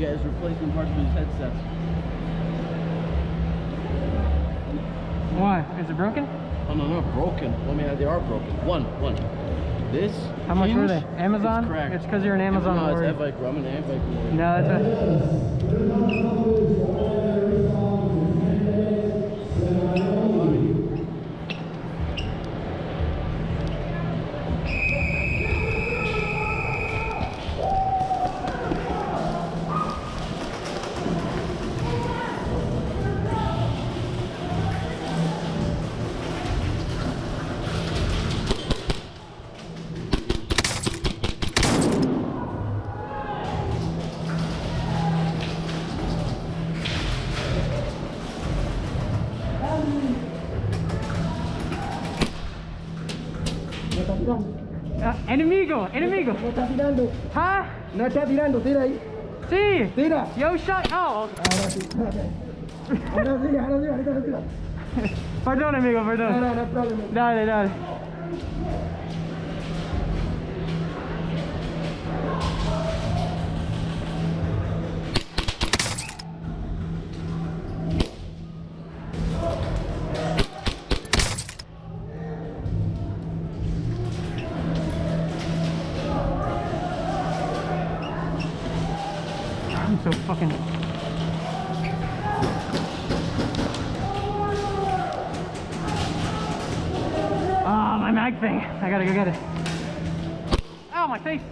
get is replacement parts for these headsets. Why? Is it broken? Oh no, not broken. I mean, they are broken. One. This. How much were they? Amazon? It's because you're an Amazon warrior. No, it's Evike. I'm an Evike warrior. No, Enemigo! No está tirando. ¿Ah? No está tirando, tira ahí. Sí. Tira. Yo shot. Oh. Ahora sí. Perdón, amigo, perdón. No problema. Dale. So fucking ah, my mag thing. I gotta go get it. Ow, my face.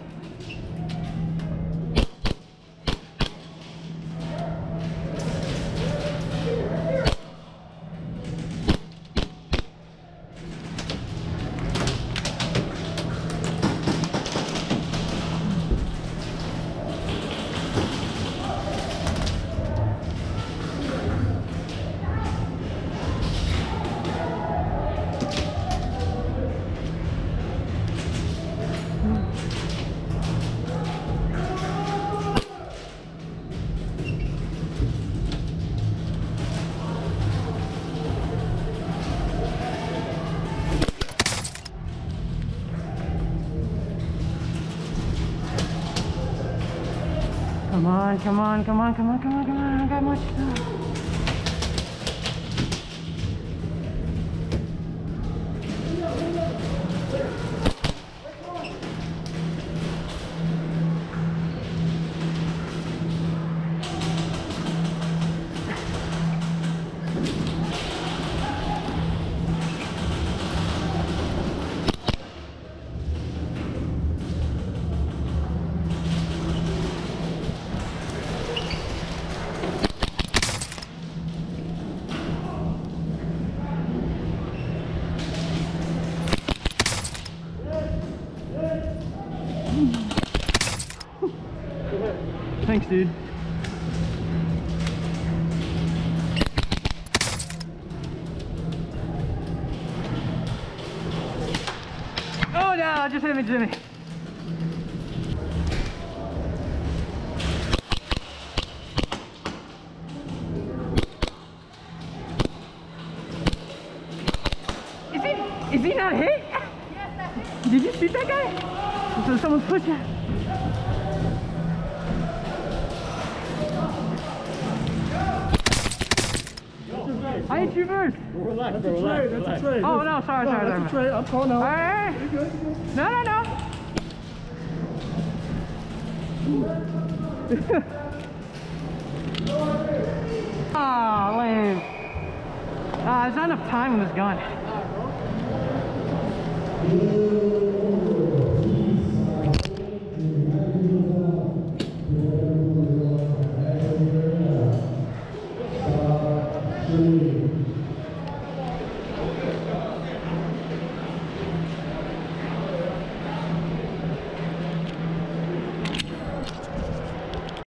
Come on, I got much stuff. Thanks, dude. Oh no, just hit me, Jimmy. Is he not hit? Yes, did you shoot that guy? So someone's pushing. I hit you first. Relax, bro. That's a trade. Oh, no, sorry. That's a trade. I'm calling out. All right. You're good. No. Ah, oh, lame. There's not enough time with this gun.